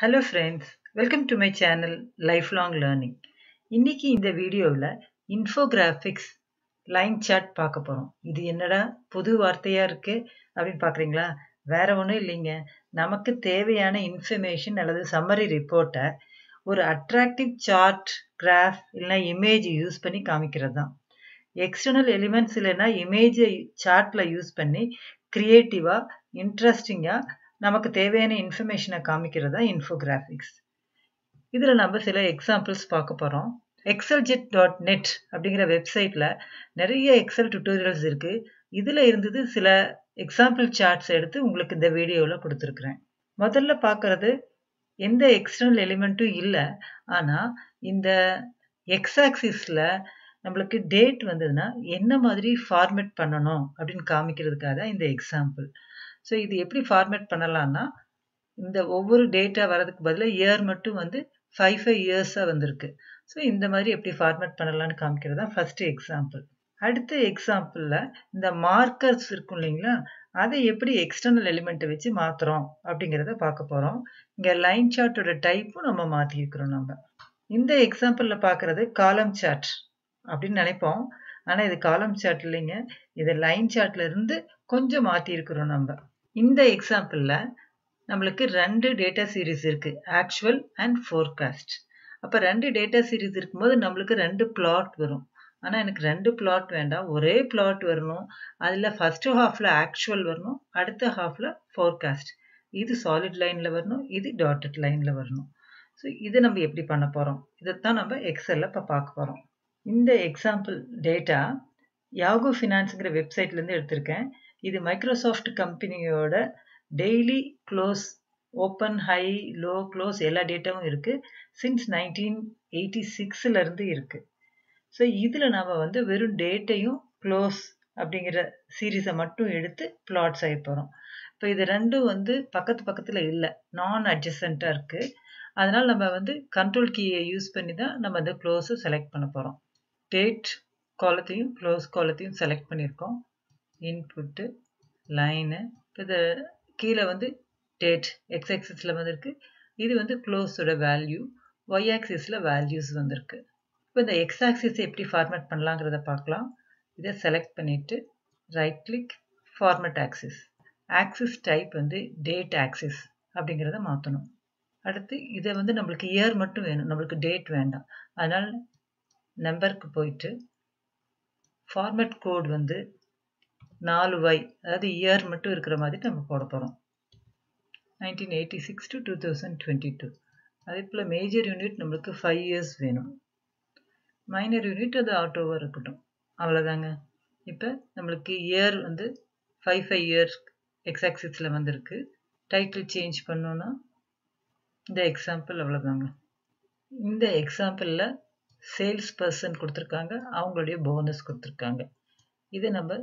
Hello friends, welcome to my channel Lifelong Learning. இன்னைக்கு இந்த வீடியோல இன்ஃபோகிராபிக்ஸ் லைன் சார்ட் பார்க்க போறோம். இது என்னடா பொது வார்த்தையா இருக்கு அப்படினு பாக்குறீங்களா? வேற ஒண்ணும் இல்லைங்க. நமக்கு தேவையான இன்ஃபர்மேஷன் அல்லது சம்மரி ரிப்போர்ட்டை ஒரு அட்ராக்டிவ் சார்ட், கிராஃப் இல்லனா இமேஜ் யூஸ் பண்ணி காமிக்கிறதுதான். எக்ஸ்டர்னல் எலிமெண்ட்ஸ் இல்லனா இமேஜ் சார்ட்ல யூஸ் பண்ணி கிரியேட்டிவா, இன்ட்ரஸ்டிங்கா நமக்கு தேவையான இன்ஃபர்மேஷனை காமிக்கிறதா இன்ஃபோகிராபிக்ஸ். இதில் நம்ம சில எக்ஸாம்பிள்ஸ் பார்க்க போகிறோம். ExcelJet.net அப்படிங்கிற வெப்சைட்டில் நிறைய எக்ஸல் டுட்டோரியல்ஸ் இருக்குது. இதில் இருந்தது சில எக்ஸாம்பிள் சார்ட்ஸ் எடுத்து உங்களுக்கு இந்த வீடியோவில் கொடுத்துருக்குறேன். முதல்ல பார்க்குறது எந்த எக்ஸ்டர்னல் எலிமெண்ட்டும் இல்லை, ஆனால் இந்த எக்ஸ் ஆக்சிஸில் நம்மளுக்கு டேட் வந்ததுன்னா என்ன மாதிரி ஃபார்மேட் பண்ணணும் அப்படின்னு காமிக்கிறதுக்காக தான் இந்த எக்ஸாம்பிள். ஸோ இது எப்படி ஃபார்மேட் பண்ணலான்னா, இந்த ஒவ்வொரு டேட்டா வரதுக்கு பதிலாக இயர் மட்டும் வந்து 5 இயர்ஸாக வந்திருக்கு. ஸோ இந்த மாதிரி எப்படி ஃபார்மேட் பண்ணலான்னு காமிக்கிறது தான் ஃபஸ்ட்டு எக்ஸாம்பிள். அடுத்த எக்ஸாம்பிளில் இந்த மார்க்கர்ஸ் இருக்கும் இல்லைங்களா, அதை எப்படி எக்ஸ்டர்னல் எலிமெண்ட்டை வச்சு மாற்றுறோம் அப்படிங்கிறத பார்க்க போகிறோம். இங்கே லைன் சார்ட்டோட டைப்பும் நம்ம மாற்றிக்கிறோம். நம்ம இந்த எக்ஸாம்பிளில் பார்க்குறது காலம் சார்ட் அப்படின்னு நினைப்போம், ஆனால் இது காலம் சார்ட் இல்லைங்க. இது லைன் சார்ட்டில் இருந்து கொஞ்சம் மாற்றிருக்கிறோம். நம்ம இந்த எக்ஸாம்பிளில் நம்மளுக்கு ரெண்டு டேட்டா சீரீஸ் இருக்குது, ஆக்சுவல் அண்ட் ஃபோர்காஸ்ட். அப்போ ரெண்டு டேட்டா சீரீஸ் இருக்கும்போது நம்மளுக்கு ரெண்டு பிளாட் வரும். ஆனால் எனக்கு ரெண்டு பிளாட் வேண்டாம், ஒரே பிளாட் வரணும். அதில் ஃபஸ்ட்டு ஹாஃபில் ஆக்சுவல் வரணும், அடுத்த ஹாஃபில் ஃபோர்காஸ்ட். இது சாலிட் லைனில் வரணும், இது டாட்டட் லைனில் வரணும். ஸோ இதை நம்ம எப்படி பண்ண போகிறோம், இதைத்தான் நம்ம எக்ஸலில் இப்போ பார்க்க போகிறோம். இந்த எக்ஸாம்பிள் டேட்டா Yahoo Financeங்கிற வெப்சைட்லேருந்து எடுத்திருக்கேன். இது மைக்ரோசாஃப்ட் கம்பெனியோட daily close, open, high, low, close எல்லா டேட்டாவும் இருக்குது. சின்ஸ் 1986லேருந்து இருக்குது. ஸோ இதில் நாம் வந்து வெறும் டேட்டையும் க்ளோஸ் அப்படிங்கிற சீரீஸை மட்டும் எடுத்து பிளாட்ஸ் ஆகி போகிறோம். இப்போ இது ரெண்டும் வந்து பக்கத்து பக்கத்தில் இல்லை, நான் அட்ஜசண்ட்டாக இருக்குது. அதனால் நம்ம வந்து கண்ட்ரோல் கீயை யூஸ் பண்ணி தான் நம்ம அந்த க்ளோஸை செலக்ட் பண்ண போகிறோம். டேட் காலத்தையும் க்ளோஸ் காலத்தையும் செலக்ட் பண்ணியிருக்கோம். இன்புட்டு லைனு, இப்போ இது கீழே வந்து டேட் எக்ஸ் ஆக்சிஸில் வந்திருக்கு. இது வந்து க்ளோஸோட வேல்யூ, ஒய் ஆக்சிஸில் வேல்யூஸ் வந்திருக்கு. இப்போ இந்த எக்ஸ் ஆக்சிஸை எப்படி ஃபார்மேட் பண்ணலாங்கிறத பார்க்கலாம். இதை செலக்ட் பண்ணிவிட்டு right click, format axis. Axis type வந்து டேட் ஆக்சிஸ் அப்படிங்கிறத மாற்றணும். அடுத்து இதை வந்து நம்மளுக்கு இயர் மட்டும் வேணும், நம்மளுக்கு டேட் வேண்டாம். அதனால் நம்பருக்கு போயிட்டு ஃபார்மேட் கோட் வந்து 4Y, அதாவது இயர் மட்டும் இருக்கிற மாதிரி நம்ம போட போகிறோம். 1986 to 2022. அதே போல் மேஜர் யூனிட் நம்மளுக்கு 5 years வேணும், மைனர் யூனிட் அது ஆட்டோவாக இருக்கட்டும். அவ்வளோதாங்க. இப்போ நம்மளுக்கு இயர் வந்து 5 years எக்ஸ் ஆக்சிஸில் வந்திருக்கு. டைட்டில் சேஞ்ச் பண்ணோன்னா இந்த எக்ஸாம்பிள் அவ்வளோதாங்க. இந்த எக்ஸாம்பிளில் சேல்ஸ் பர்சன் கொடுத்துருக்காங்க, அவங்களுடைய போனஸ் கொடுத்துருக்காங்க. இதை நம்ம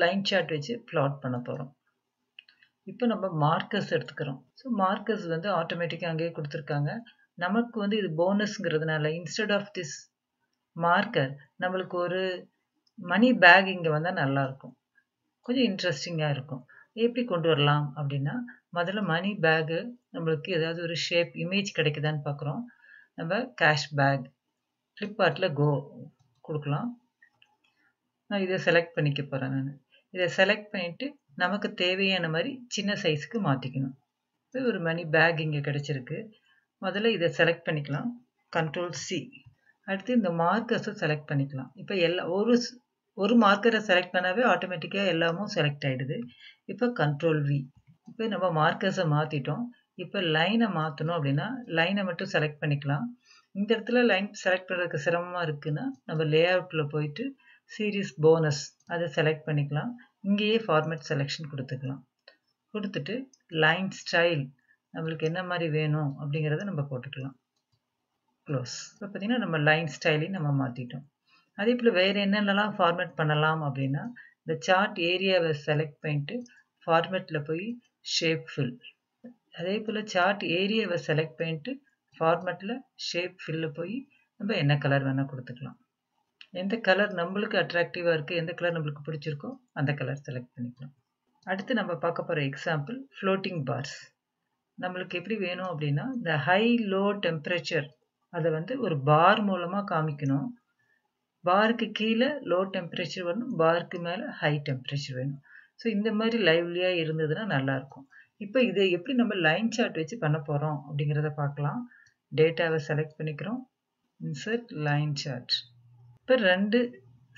லைன் சார்ட் வச்சு பிளாட் பண்ண போகிறோம். இப்போ நம்ம மார்க்கர்ஸ் எடுத்துக்கிறோம். ஸோ மார்க்கர்ஸ் வந்து ஆட்டோமேட்டிக்காக அங்கேயே கொடுத்துருக்காங்க. நமக்கு வந்து இது போனஸ்ங்கிறதுனால இன்ஸ்டெட் ஆஃப் திஸ் மார்க்கர் நம்மளுக்கு ஒரு மணி பேக் இங்கே வந்தால் நல்லாயிருக்கும், கொஞ்சம் இன்ட்ரெஸ்டிங்காக இருக்கும். எப்படி கொண்டு வரலாம் அப்படின்னா, முதல்ல மணி பேக்கு நம்மளுக்கு ஏதாவது ஒரு ஷேப் இமேஜ் கிடைக்குதான்னு பார்க்குறோம். நம்ம கேஷ் பேக் ஃப்ளிப்கார்ட்டில் கோ கொடுக்கலாம். நான் இதை செலக்ட் பண்ணிக்க போகிறேன். நான் இதை செலக்ட் பண்ணிவிட்டு நமக்கு தேவையான மாதிரி சின்ன சைஸுக்கு மாற்றிக்கணும். இது ஒரு மணி பேக் இங்கே கிடச்சிருக்கு. முதல்ல இதை செலக்ட் பண்ணிக்கலாம், Ctrl+C. அடுத்து இந்த மார்க்கர்ஸை செலக்ட் பண்ணிக்கலாம். இப்போ எல்லா ஒரு மார்க்கரை செலக்ட் பண்ணாவே ஆட்டோமேட்டிக்காக எல்லாமும் செலக்ட் ஆகிடுது. இப்போ Ctrl+V. இப்போ நம்ம மார்க்கர்ஸை மாற்றிட்டோம். இப்போ லைனை மாற்றணும் அப்படின்னா லைனை மட்டும் செலக்ட் பண்ணிக்கலாம். இந்த இடத்துல லைன் செலக்ட் பண்ணுறதுக்கு சிரமமாக இருக்குதுன்னா நம்ம லே அவுட்டில் போயிட்டு சீரீஸ் போனஸ் அதை செலக்ட் பண்ணிக்கலாம். இங்கேயே ஃபார்மேட் செலெக்ஷன் கொடுத்துக்கலாம். கொடுத்துட்டு லைன் ஸ்டைல் நம்மளுக்கு என்ன மாதிரி வேணும் அப்படிங்கிறத நம்ம போட்டுக்கலாம். க்ளோஸ். இப்போ பார்த்திங்கன்னா நம்ம லைன் ஸ்டைலையும் நம்ம மாற்றிட்டோம். அதே போல் வேறு என்னென்னலாம் ஃபார்மேட் பண்ணலாம் அப்படின்னா, இந்த சார்ட் ஏரியாவை செலக்ட் பண்ணிட்டு ஃபார்மேட்டில் போய் ஷேப் ஃபில். அதே போல் சார்ட் ஏரியாவை செலக்ட் பண்ணிட்டு ஃபார்மேட்டில் ஷேப் ஃபில்லில் போய் நம்ம என்ன கலர் வேணால் கொடுத்துக்கலாம். எந்த கலர் நம்மளுக்கு அட்ராக்டிவாக இருக்குது, எந்த கலர் நம்மளுக்கு பிடிச்சிருக்கோ அந்த கலர் செலக்ட் பண்ணிக்கலாம். அடுத்து நம்ம பார்க்க போகிற எக்ஸாம்பிள் ஃப்ளோட்டிங் பார்ஸ். நம்மளுக்கு எப்படி வேணும் அப்படினா the high low temperature அது வந்து ஒரு பார் மூலமா காமிக்கணும் பார்க்கு கீழ low temperature வரணும் பார்க்கு மேல high temperature வரணும் சோ இந்த மாதிரி லைவ்லியா இருந்ததுனா நல்லா இருக்கும் இப்போ இதை எப்படி நம்ம லைன் சார்ட் வெச்சு பண்ண போறோம் அப்படிங்கறத பார்க்கலாம் டேட்டாவை செலக்ட் பண்ணிக்கிறோம் insert line chart இப்போ ரெண்டு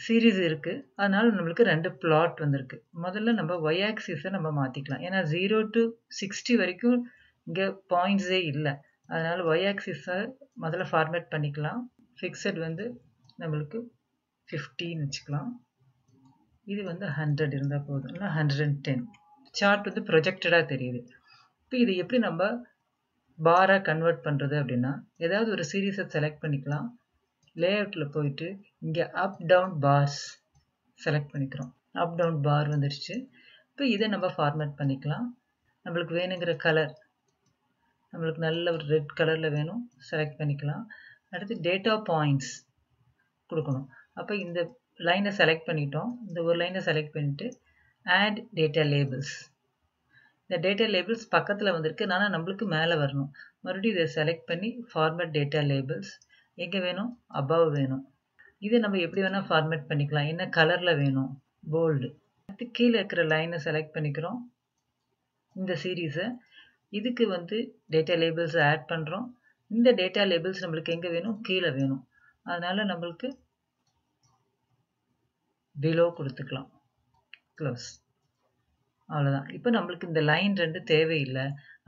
series இருக்கு அதனால நமக்கு ரெண்டு plot வந்திருக்கு முதல்ல நம்ம y axis நம்ம மாத்திக்கலாம் ஏனா 0 to 60 வரைக்கும் இங்க points ஏ இல்ல அதனால y axis முதல்ல format பண்ணிக்கலாம் fixed வந்து நமக்கு 15 வெச்சுக்கலாம் இது வந்து 100 இருந்தா போதும் இல்ல 110 chart வந்து projected ஆ தெரியுது இப்போ இது எப்படி நம்ம bar ஆ convert பண்றது அப்படினா ஏதாவது ஒரு series ஐ select பண்ணிக்கலாம் Layout ல போயிட்டு இங்க up down bars select பண்ணிக்கிறோம் up down bar வந்துருச்சு இப்போ இத நம்ம ஃபார்மட் பண்ணிக்கலாம் நமக்கு வேணும்ங்கற கலர் நமக்கு நல்ல ஒரு ரெட் கலர்ல வேணும் செலக்ட் பண்ணிக்கலாம் அடுத்து டேட்டா பாயிண்ட்ஸ் கொடுக்கணும் அப்ப இந்த லைனை செலக்ட் பண்ணிட்டோம் இந்த ஒரு லைனை செலக்ட் பண்ணிட்டு add data labels இந்த data labels பக்கத்துல வந்திருக்கு நானா நமக்கு மேலே வரணும் மறுபடியும் இத செலக்ட் பண்ணி format data labels எங்க வேணும் above வேணும் இது நம்ம எப்படி வேணா ஃபார்மட் பண்ணிக்கலாம் என்ன கலர்ல வேணும் bold அடுத்து கீழ இருக்கிற லைனை செலக்ட் பண்ணிக்கிறோம் இந்த சீரிஸை இதுக்கு வந்து டேட்டா லேபிள்ஸ் ஆட் பண்றோம் இந்த டேட்டா லேபிள்ஸ் நமக்கு எங்க வேணும் கீழ வேணும் அதனால நமக்கு below கொடுத்துக்கலாம் close அவ்வளவுதான் இப்போ நமக்கு இந்த லைன் ரெண்டு தேவை இல்ல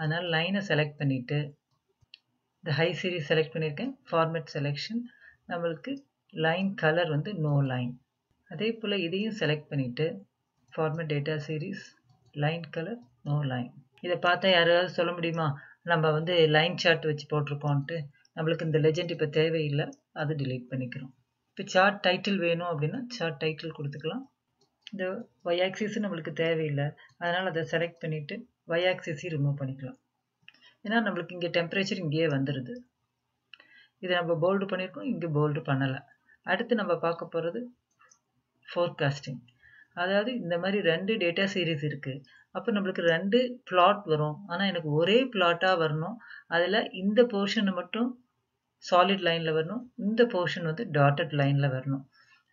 அதனால லைனை செலக்ட் பண்ணிட்டு The high series select பண்ணிருக்கேன் format selection நமக்கு line color வந்து no line அதே போல இதையும் select பண்ணிட்டு format data series line color no line இத பார்த்தா யாராவது சொல்ல முடியுமா நம்ம வந்து line chart வெச்சு போட்டுருக்கோம்னு நமக்கு இந்த legend இப்ப தேவை இல்ல அது delete பண்ணிக்கிறோம் இப்போ chart title வேணும் அப்படினா chart title கொடுத்துக்கலாம் இந்த y axis நமக்கு தேவை இல்ல அதனால அதை select பண்ணிட்டு y axis remove பண்ணிக்கலாம் ஏனா நமக்கு இங்க டெம்பரேச்சர் இங்கயே வந்திருது இது நம்ம போல்ட் பண்ணிருக்கோம் இங்க போல்ட் பண்ணல அடுத்து நம்ம பார்க்க போறது forecasting அதாவது இந்த மாதிரி ரெண்டு டேட்டா சீரிஸ் இருக்கு அப்ப நமக்கு ரெண்டு plot வரும் ஆனா எனக்கு ஒரே plot-ஆ வரணும் அதுல இந்த portion மட்டும் solid line-ல வரணும் இந்த portion வந்து dotted line-ல வரணும்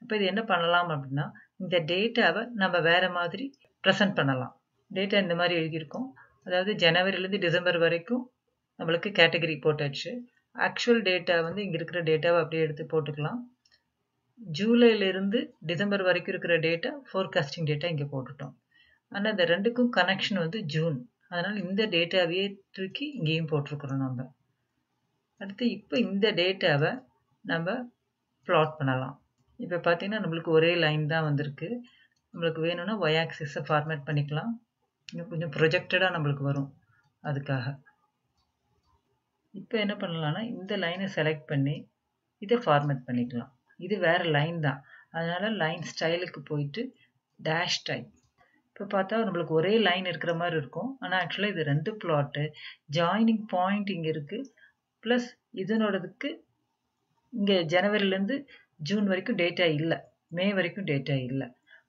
அப்ப இது என்ன பண்ணலாம் அப்படினா இந்த டேட்டாவை நம்ம வேற மாதிரி பிரசன்ட் பண்ணலாம் டேட்டா இந்த மாதிரி எழுதி இருக்கோம் அதாவது ஜனவரில இருந்து டிசம்பர் வரைக்கும் நமக்கு கேட்டகரி போட்டாச்சு ஆக்சுவல் டேட்டா வந்து இங்க இருக்கிற டேட்டாவை அப்படியே எடுத்து போட்டுக்கலாம் ஜூலைல இருந்து டிசம்பர் வரைக்கும் இருக்கிற டேட்டா forecasting டேட்டா இங்க போட்டுட்டோம் ஆனா இந்த ரெண்டுக்கும் கனெக்ஷன் வந்து ஜூன் அதனால இந்த டேட்டாவையே தூக்கி இங்கேயும் போட்டுக்கறோம் நம்ம அடுத்து இப்போ இந்த டேட்டாவை நம்ம plot பண்ணலாம் இப்போ பாத்தீங்கன்னா நமக்கு ஒரே லைன் தான் வந்திருக்கு நமக்கு வேணும்னா y axis-ஐ ஃபார்மட் பண்ணிக்கலாம் இங்க கொஞ்சம் projected-ஆ நமக்கு வரும் அதுக்காக இப்போ என்ன பண்ணலாம்னா இந்த லைனை செலக்ட் பண்ணி இத ஃபார்மட் பண்ணிக்கலாம் இது வேற லைன் தான் அதனால லைன் ஸ்டைலுக்கு போயிட்டு dash type இப்போ பார்த்தா நமக்கு ஒரே லைன் இருக்கிற மாதிரி இருக்கும் ஆனா actually இது ரெண்டு plot joining point இங்க இருக்கு plus இதனோடதுக்கு இங்க ஜனவரில இருந்து ஜூன் வரைக்கும் டேட்டா இல்ல மே வரைக்கும் டேட்டா இல்ல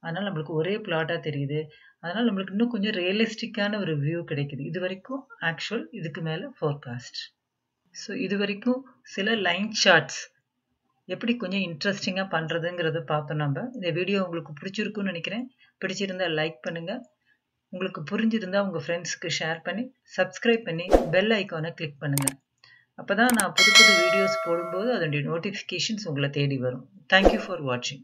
அதனால நமக்கு ஒரே plot-ஆ தெரியுது அதனால நமக்கு இன்னும் கொஞ்சம் ரியலிஸ்டிக்கான ஒரு view கிடைக்குது இதுவரைக்கும் actual இதுக்கு மேல forecast சோ இதுவரைக்கும் சில line charts எப்படி கொஞ்சம் இன்ட்ரஸ்டிங்கா பண்றதுங்கறத பார்த்தோம் நம்ம இந்த வீடியோ உங்களுக்கு பிடிச்சிருக்கும்னு நினைக்கிறேன் பிடிச்சிருந்தா லைக் பண்ணுங்க உங்களுக்கு புரிஞ்சிருந்தா உங்க ஃப்ரெண்ட்ஸ்க்கு ஷேர் பண்ணி subscribe பண்ணி bell icon-ஐ click பண்ணுங்க அப்பதான் நான் புது புது வீடியோஸ் போடும்போது அதோட notifications உங்களை தேடி வரும் Thank you for watching